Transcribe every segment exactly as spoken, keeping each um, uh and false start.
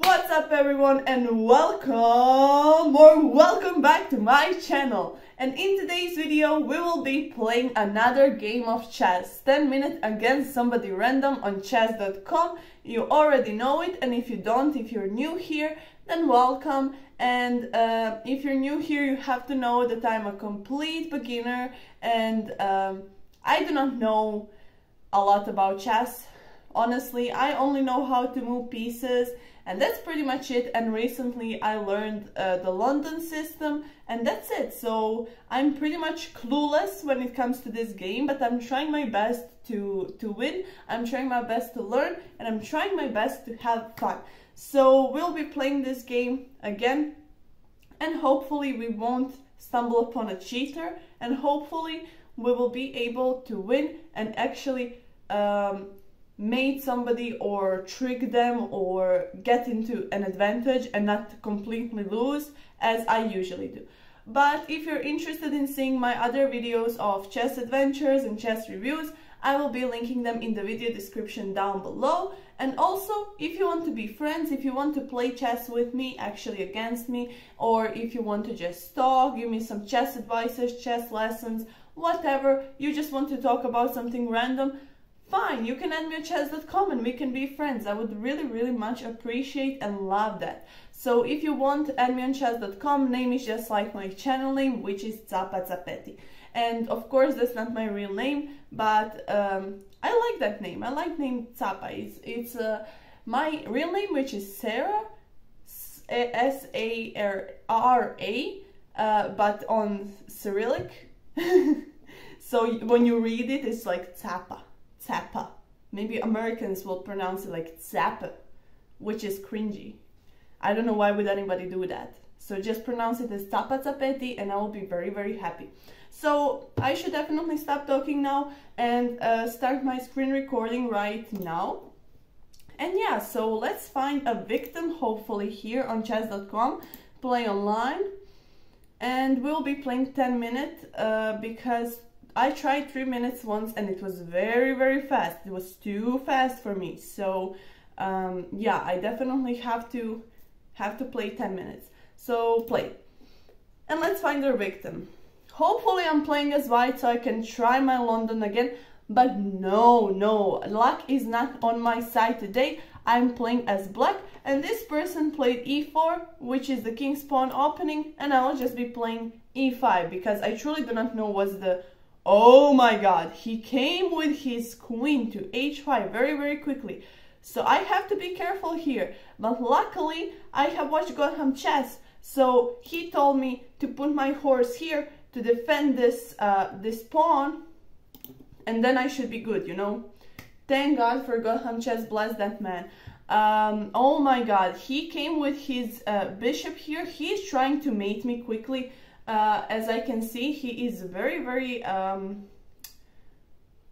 What's up everyone, and welcome or welcome back to my channel. And in today's video we will be playing another game of chess, ten minutes against somebody random on chess dot com. You already know it, and if you don't, if you're new here, then welcome. And uh, if you're new here, you have to know that I'm a complete beginner and um, I do not know a lot about chess. Honestly, I only know how to move pieces, and that's pretty much it. And recently I learned uh, the London system, and that's it. So I'm pretty much clueless when it comes to this game, but I'm trying my best to, to win. I'm trying my best to learn, and I'm trying my best to have fun. So we'll be playing this game again, and hopefully we won't stumble upon a cheater, and hopefully we will be able to win and actually um, mate somebody or trick them or get into an advantage and not completely lose as I usually do. But if you're interested in seeing my other videos of chess adventures and chess reviews, I will be linking them in the video description down below. And also, if you want to be friends, if you want to play chess with me, actually against me, or if you want to just talk, give me some chess advices, chess lessons, whatever, you just want to talk about something random, fine, you can add me at chess dot com and we can be friends. I would really, really much appreciate and love that. So if you want, add me on chess dot com. Name is just like my channel name, which is Capa Capetti. And of course, that's not my real name, but um, I like that name. I like name Capa. It's, it's uh, my real name, which is Sarah, S A R R A, uh, but on Cyrillic. So when you read it, it's like Capa. Zappa. Maybe Americans will pronounce it like Zappa, which is cringy. I don't know why would anybody do that. So just pronounce it as Capa Capetti and I will be very, very happy. So I should definitely stop talking now and uh, start my screen recording right now. And yeah, so let's find a victim, hopefully, here on chess dot com, play online. And we'll be playing ten minutes uh, because I tried three minutes once and it was very, very fast. It was too fast for me. So um, yeah, I definitely have to have to play ten minutes. So play. And let's find our victim. Hopefully I'm playing as white so I can try my London again. But no, no, luck is not on my side today. I'm playing as black, and this person played e four, which is the king's pawn opening, and I will just be playing e five because I truly do not know what's the... Oh my god, he came with his queen to h five very, very quickly. So I have to be careful here. But luckily, I have watched Gotham Chess. So he told me to put my horse here to defend this, uh, this pawn. And then I should be good, you know. Thank God for Gotham Chess, bless that man. Um, oh my god, he came with his uh, bishop here. He's trying to mate me quickly. Uh, as I can see, he is very, very, um,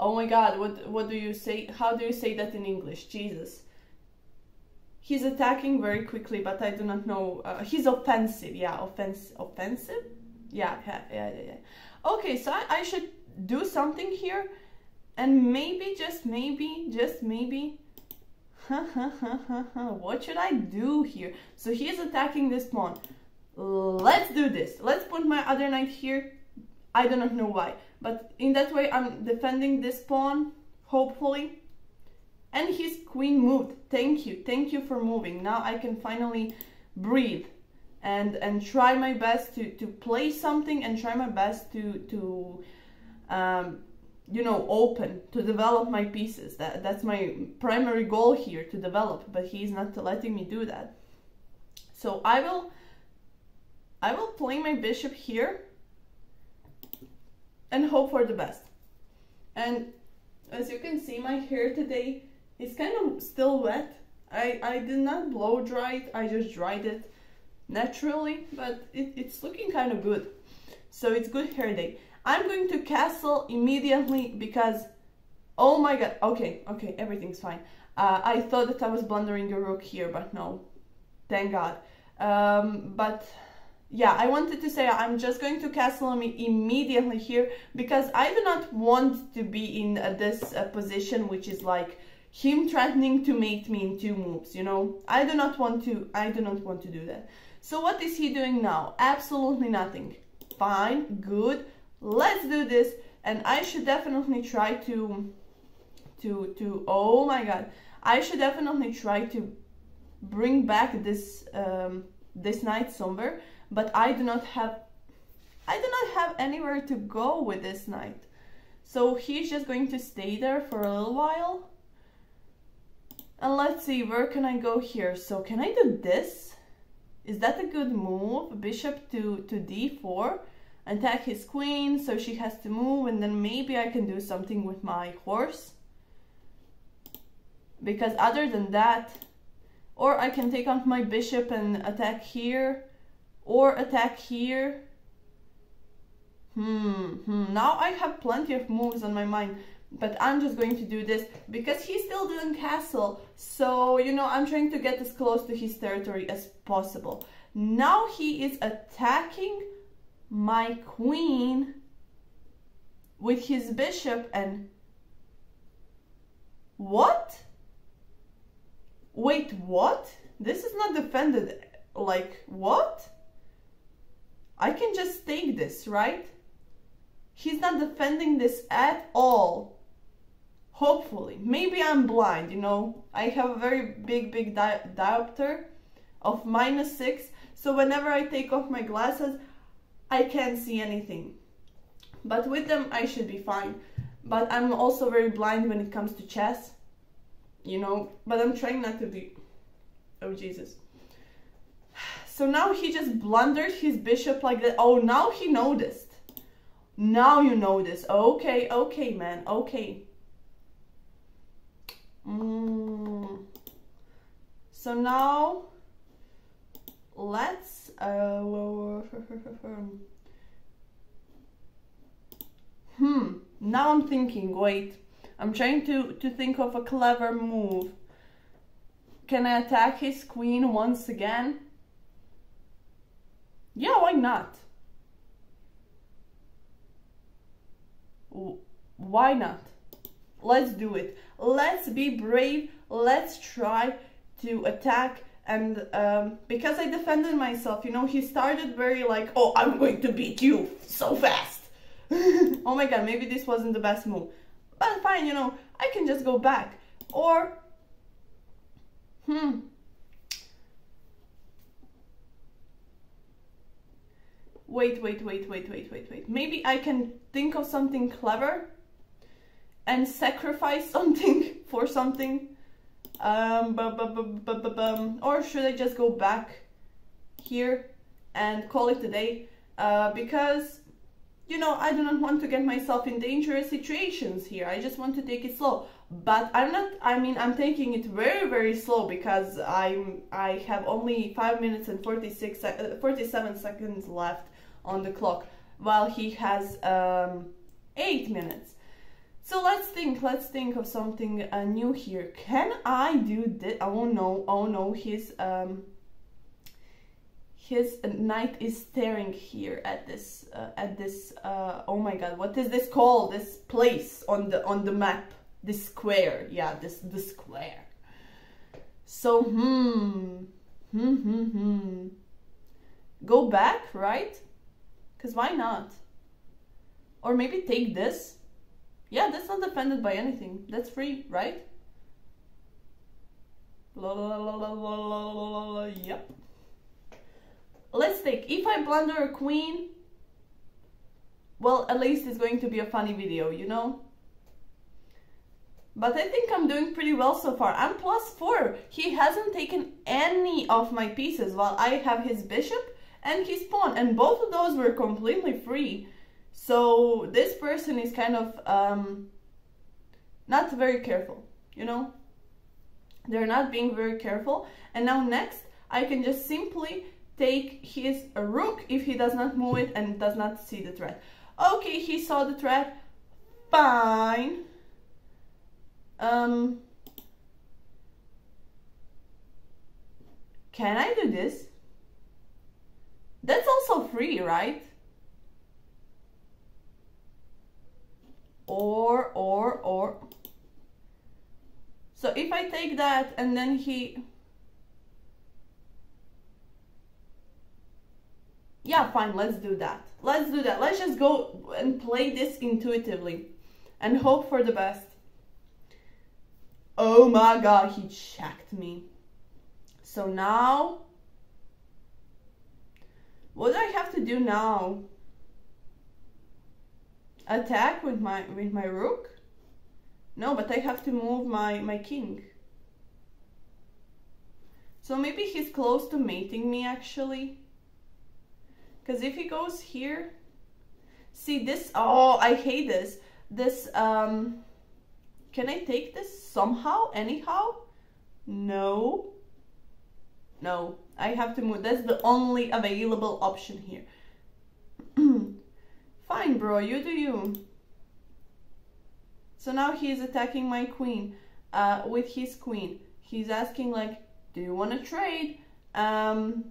oh my god, what, what do you say, how do you say that in English, Jesus. He's attacking very quickly, but I do not know, uh, he's offensive, yeah, offens offensive, yeah, yeah, yeah, yeah. Okay, so I, I should do something here, and maybe, just maybe, just maybe, what should I do here? So he is attacking this pawn. Let's do this. Let's put my other knight here. I do not know why, but in that way I'm defending this pawn, hopefully. And his queen moved. Thank you. Thank you for moving. Now I can finally breathe and and try my best to to play something and try my best to to um you know, open, to develop my pieces. That that's my primary goal here, to develop, but he's not letting me do that. So I will I will play my bishop here and hope for the best. And as you can see, my hair today is kind of still wet. I, I did not blow dry it, I just dried it naturally, but it, it's looking kind of good. So it's good hair day. I'm going to castle immediately because, oh my god, okay, okay, everything's fine. Uh, I thought that I was blundering a rook here, but no, thank god. Um, but... yeah, I wanted to say I'm just going to castle me immediately here because I do not want to be in uh, this uh, position, which is like him threatening to mate me in two moves, you know? I do not want to, I do not want to do that. So what is he doing now? Absolutely nothing. Fine, good, let's do this. And I should definitely try to, to, to, oh my god. I should definitely try to bring back this, um, this knight somewhere, but I do not have, I do not have anywhere to go with this knight. So he's just going to stay there for a little while. And let's see, where can I go here? So can I do this? Is that a good move? Bishop to, to d four, attack his queen, so she has to move, and then maybe I can do something with my horse. Because other than that, or I can take out my bishop and attack here, or attack here. Hmm, hmm, now I have plenty of moves on my mind. But I'm just going to do this because he still didn't castle. So, you know, I'm trying to get as close to his territory as possible. Now he is attacking my queen with his bishop and... What? Wait, what? This is not defended. Like, what? I can just take this, right? He's not defending this at all. Hopefully, maybe I'm blind, you know, I have a very big, big di diopter of minus six. So whenever I take off my glasses, I can't see anything. But with them, I should be fine. But I'm also very blind when it comes to chess, you know, but I'm trying not to be. Oh, Jesus. So now he just blundered his bishop like that. Oh, now he noticed. Now you notice. Okay, okay, man, okay. Mm. So now let's uh, hmm now I'm thinking, wait, I'm trying to to think of a clever move. Can I attack his queen once again? Yeah, why not? Why not? Let's do it. Let's be brave. Let's try to attack. And um, because I defended myself, you know, he started very like, oh, I'm going to beat you so fast. Oh my god, maybe this wasn't the best move. But fine, you know, I can just go back. Or, hmm. Wait, wait, wait, wait, wait, wait, wait. Maybe I can think of something clever and sacrifice something for something, um, bu bu bu bu bu bum. Or should I just go back here and call it a day, uh, because, you know, I do not want to get myself in dangerous situations here. I just want to take it slow, but I'm not, I mean, I'm taking it very, very slow because I'm, I have only five minutes and forty-six, uh, forty-seven seconds left on the clock while he has um, eight minutes. So let's think, let's think of something uh, new here. Can I do this? Oh no, oh no, his, um, his knight is staring here at this, uh, at this, uh, oh my god, what is this called? This place on the, on the map, this square, yeah, this, the square. So, hmm, hmm, hmm, hmm. Go back, right? Because why not? Or maybe take this. Yeah, that's not defended by anything. That's free, right? La, la, la, la, la, la, la, la, yep. Let's take. If I blunder a queen, well, at least it's going to be a funny video, you know? But I think I'm doing pretty well so far. I'm plus four. He hasn't taken any of my pieces while I have his bishop and his pawn. And both of those were completely free. So this person is kind of um, not very careful, you know, they're not being very careful. And now next I can just simply take his rook if he does not move it and does not see the threat. Okay, he saw the threat, fine. Um, can I do this? That's also free, right? Or, or, or. So if I take that and then he, yeah, fine, let's do that. Let's do that. Let's just go and play this intuitively and hope for the best. Oh my God, he checked me. So now, what do I have to do now? Attack with my with my rook? No, but I have to move my, my king. So maybe he's close to mating me actually. Because if he goes here, see this, oh, I hate this. This, um, can I take this somehow, anyhow? No. No, I have to move. That's the only available option here. Fine, bro, you do you. So now he's attacking my queen uh, with his queen. He's asking like, do you want to trade? Um,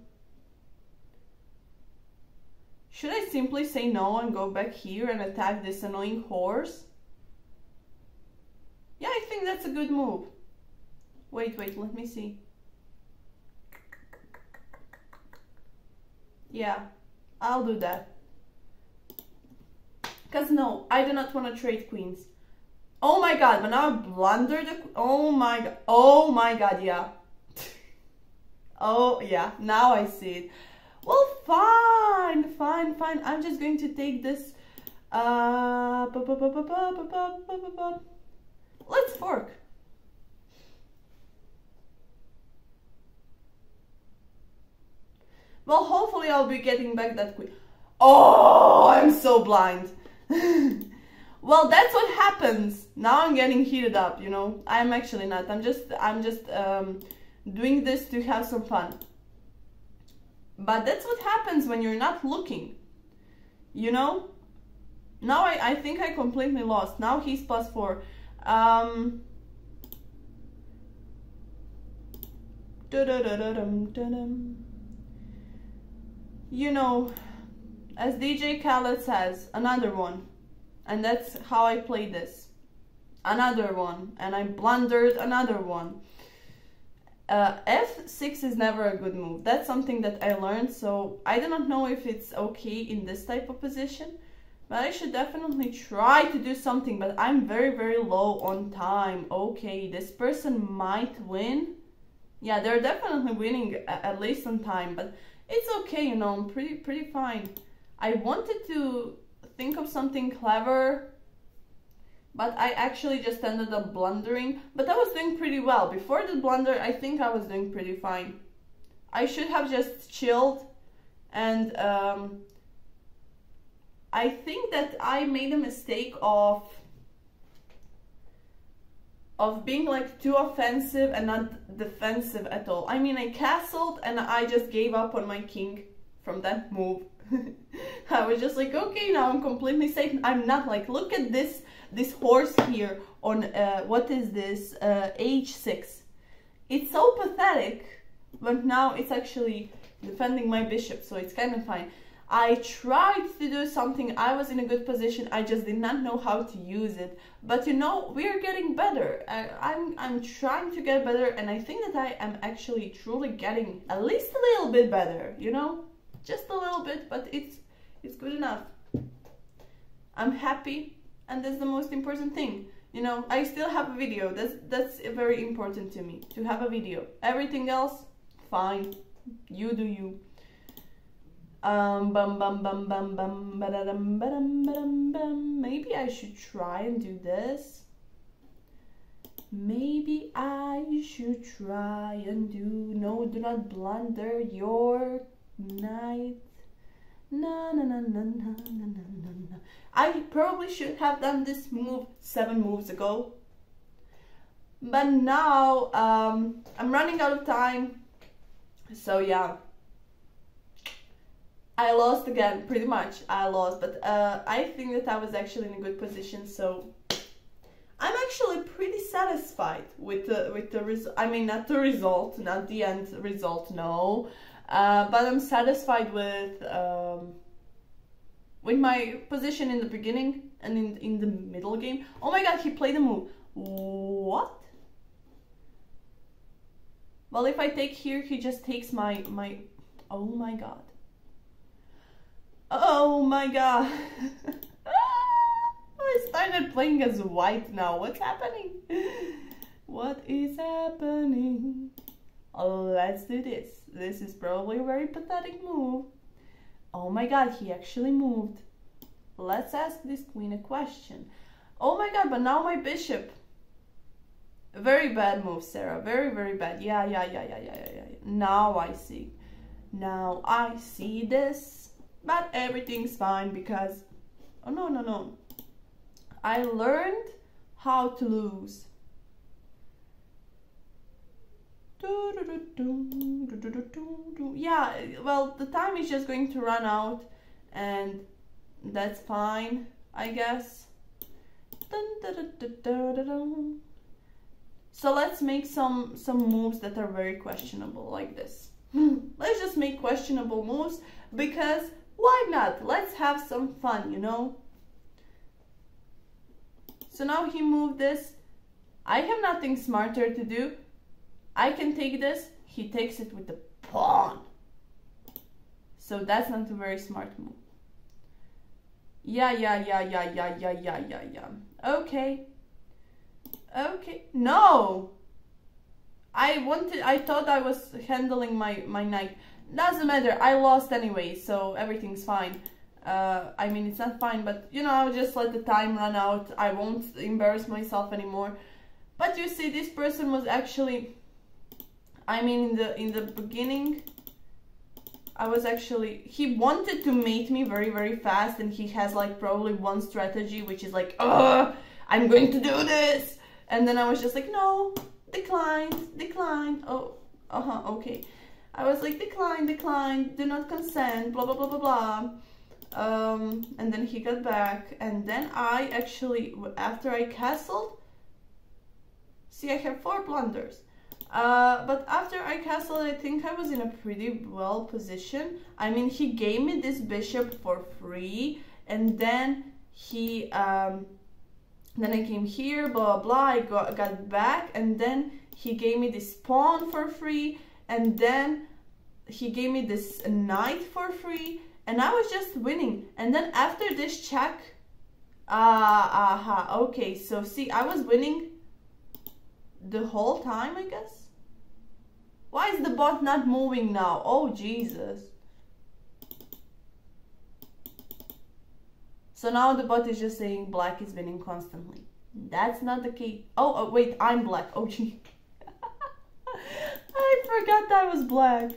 should I simply say no and go back here and attack this annoying horse? Yeah, I think that's a good move. Wait, wait, let me see. Yeah, I'll do that. Because no, I do not want to trade queens. Oh my God, but now I blundered the, oh my God, oh my God, yeah. Oh yeah, now I see it. Well, fine, fine, fine. I'm just going to take this, uh, let's fork. Well, hopefully I'll be getting back that queen. Oh, I'm so blind. Well, that's what happens. Now I'm getting heated up, you know. I'm actually not. I'm just, I'm just um, doing this to have some fun. But that's what happens when you're not looking, you know. Now I, I think I completely lost. Now he's plus four. Um, you know, as D J Khaled says, another one. And that's how I play this. Another one. And I blundered another one. Uh, F six is never a good move. That's something that I learned. So I do not know if it's okay in this type of position. But I should definitely try to do something. But I'm very, very low on time. Okay, this person might win. Yeah, they're definitely winning at least on time. But it's okay, you know. I'm pretty, pretty fine. I wanted to think of something clever, but I actually just ended up blundering. But I was doing pretty well. Before the blunder, I think I was doing pretty fine. I should have just chilled, and um, I think that I made a mistake of of being like too offensive and not defensive at all. I mean, I castled and I just gave up on my king from that move. I was just like, okay, now I'm completely safe. I'm not like, look at this this horse here on uh, what is this uh, H six. It's so pathetic, but now it's actually defending my bishop, so it's kind of fine. I tried to do something. I was in a good position. I just did not know how to use it. But you know, we're getting better. I, I'm I'm trying to get better, and I think that I am actually truly getting at least a little bit better. You know. Just a little bit, but it's it's good enough. I'm happy, and that's the most important thing. You know, I still have a video. That's that's very important to me, to have a video. Everything else, fine. You do you. Um, bum bum bum bum bum ba-da-dum, ba-dum, ba-dum, bum. Maybe I should try and do this. Maybe I should try and do. No, do not blunder your night. Na, na, na, na, na, na, na, na. I probably should have done this move seven moves ago, but now um, I'm running out of time, so yeah, I lost again, pretty much. I lost, but uh, I think that I was actually in a good position, so I'm actually pretty satisfied with the, with the result. I mean, not the result, not the end result, no. Uh, but I'm satisfied with um, with my position in the beginning and in in the middle game. Oh my God, he played a move. What? Well, if I take here, he just takes my, my, oh my god. Oh my god. I started playing as white now. What's happening? What is happening? Let's do this. This is probably a very pathetic move. Oh my god, he actually moved. Let's ask this queen a question. Oh my god, but now my bishop. Very bad move, Sarah. Very, very bad. Yeah, yeah, yeah, yeah, yeah, yeah, yeah. Now I see. Now I see this. But everything's fine because... Oh, no, no, no. I learned how to lose. Yeah, well, the time is just going to run out and that's fine, I guess. So let's make some some moves that are very questionable, like this. Let's just make questionable moves because why not? Let's have some fun, you know. So now he moved this. I have nothing smarter to do. I can take this. He takes it with the pawn. So that's not a very smart move. Yeah, yeah, yeah, yeah, yeah, yeah, yeah, yeah, yeah. Okay. Okay. No! I wanted, I thought I was handling my, my knight. Doesn't matter. I lost anyway, so everything's fine. Uh, I mean, it's not fine, but, you know, I'll just let the time run out. I won't embarrass myself anymore. But you see, this person was actually... I mean, in the in the beginning, I was actually... He wanted to mate me very, very fast, and he has, like, probably one strategy, which is like, ugh, I'm going to do this! And then I was just like, no, declined, declined, oh, uh-huh, okay. I was like, decline, decline, do not consent, blah, blah, blah, blah, blah. Um, and then he got back, and then I actually, after I castled, see, I have four blunders. Uh, but after I castled, I think I was in a pretty well position. I mean, he gave me this bishop for free, and then he, um, then I came here, blah, blah, blah, I got, got back, and then he gave me this pawn for free, and then he gave me this knight for free, and I was just winning. And then after this check, ah, uh, aha, uh-huh, okay, so see, I was winning the whole time, I guess. Why is the bot not moving now? Oh, Jesus. So now the bot is just saying black is winning constantly. That's not the case. Oh, oh wait, I'm black. Oh, gee. I forgot that I was black.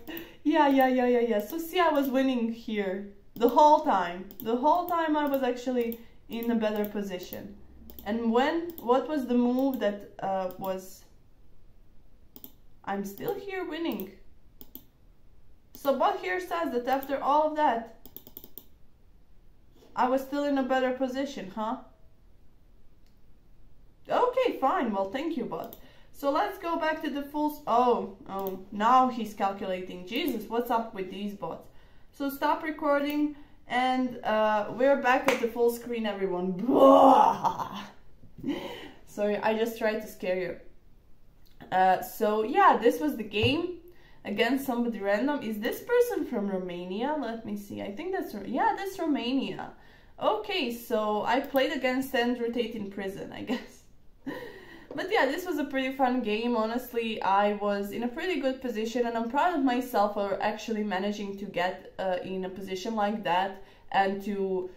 Yeah, yeah, yeah, yeah, yeah. So see, I was winning here the whole time. The whole time I was actually in a better position. And when, what was the move that uh, was, I'm still here winning. So bot here says that after all of that, I was still in a better position, huh? Okay, fine. Well, thank you, bot. So let's go back to the full, oh, oh, now he's calculating. Jesus, what's up with these bots? So stop recording and uh, we're back at the full screen, everyone. Blah! Sorry, I just tried to scare you. Uh, so yeah, this was the game against somebody random. Is this person from Romania? Let me see. I think that's, yeah, that's Romania. Okay, so I played against Andrew Tate in prison, I guess. But yeah, this was a pretty fun game. Honestly, I was in a pretty good position and I'm proud of myself for actually managing to get uh, in a position like that and to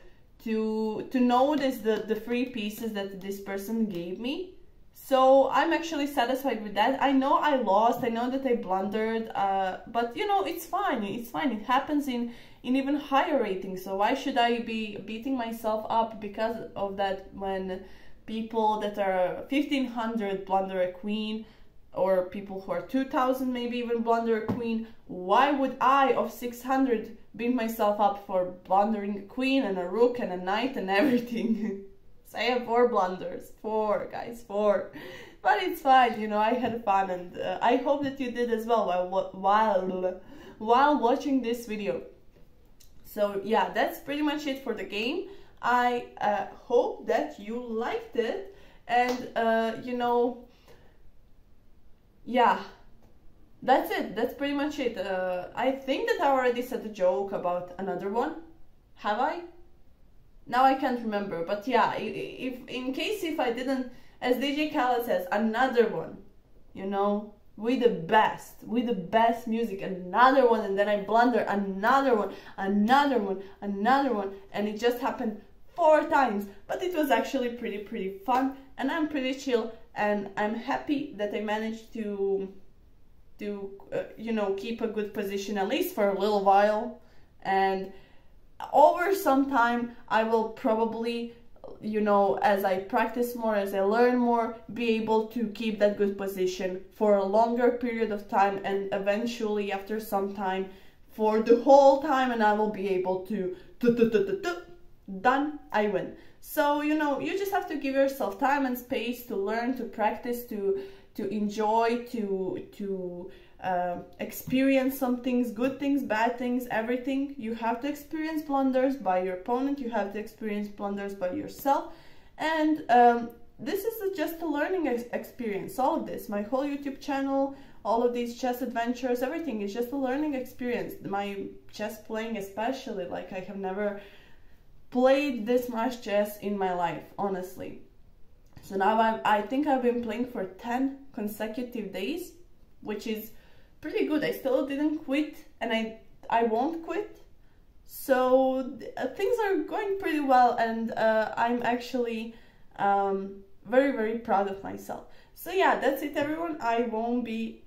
to to notice the, the free pieces that this person gave me. So I'm actually satisfied with that. I know I lost, I know that I blundered, uh, but you know, it's fine, it's fine. It happens in, in even higher ratings, so why should I be beating myself up because of that when people that are fifteen hundred blunder a queen, or people who are two thousand maybe even blunder a queen? Why would I of six hundred beat myself up for blundering a queen and a rook and a knight and everything? So I have four blunders, four guys, four. But it's fine, you know, I had fun and uh, I hope that you did as well while, while, while watching this video. So yeah, that's pretty much it for the game. I uh, hope that you liked it and, uh, you know, yeah, That's it, that's pretty much it. Uh, I think that I already said a joke about another one. Have I? Now I can't remember, but yeah, if in case if I didn't, as D J Khaled says, another one, you know, we the best, we the best music, another one, and then I blunder, another one, another one, another one, and it just happened four times, but it was actually pretty, pretty fun, and I'm pretty chill, and I'm happy that I managed to... to uh, you know, keep a good position at least for a little while, and over some time I will probably, you know, as I practice more, as I learn more, be able to keep that good position for a longer period of time, and eventually after some time for the whole time, and I will be able to done, I win. So, you know, you just have to give yourself time and space to learn, to practice, to to enjoy, to to uh, experience some things, good things, bad things, everything. You have to experience blunders by your opponent, you have to experience blunders by yourself, and um, this is just a learning ex experience, all of this. My whole YouTube channel, all of these chess adventures, everything is just a learning experience. My chess playing especially, like I have never played this much chess in my life, honestly. So now I'm, I think I've been playing for ten consecutive days, which is pretty good. I still didn't quit, and I, I won't quit. So uh, things are going pretty well, and uh, I'm actually um, very, very proud of myself. So yeah, that's it, everyone. I won't be,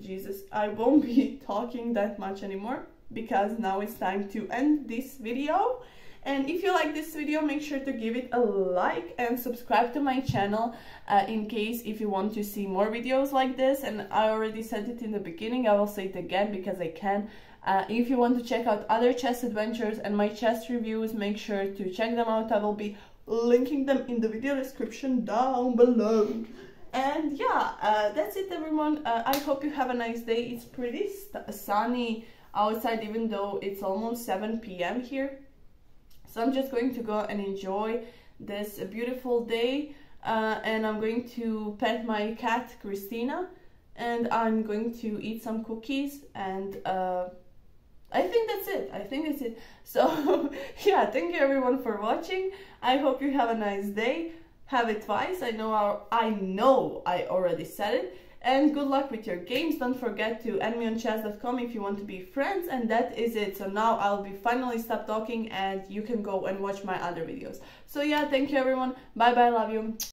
Jesus, I won't be talking that much anymore, because now it's time to end this video. And if you like this video, make sure to give it a like and subscribe to my channel uh, in case if you want to see more videos like this. And I already said it in the beginning, I will say it again because I can. Uh, if you want to check out other chess adventures and my chess reviews, make sure to check them out. I will be linking them in the video description down below. And yeah, uh, that's it, everyone. Uh, I hope you have a nice day. It's pretty sunny outside, even though it's almost seven p m here. So I'm just going to go and enjoy this beautiful day, uh, and I'm going to pet my cat Christina, and I'm going to eat some cookies, and uh, I think that's it, I think that's it. So yeah, thank you everyone for watching. I hope you have a nice day, have it twice, I know, I, I know I already said it, and good luck with your games. Don't forget to add me on chess dot com if you want to be friends, and that is it. So now I'll be finally stop talking, and you can go and watch my other videos. So yeah, thank you everyone. Bye bye, love you.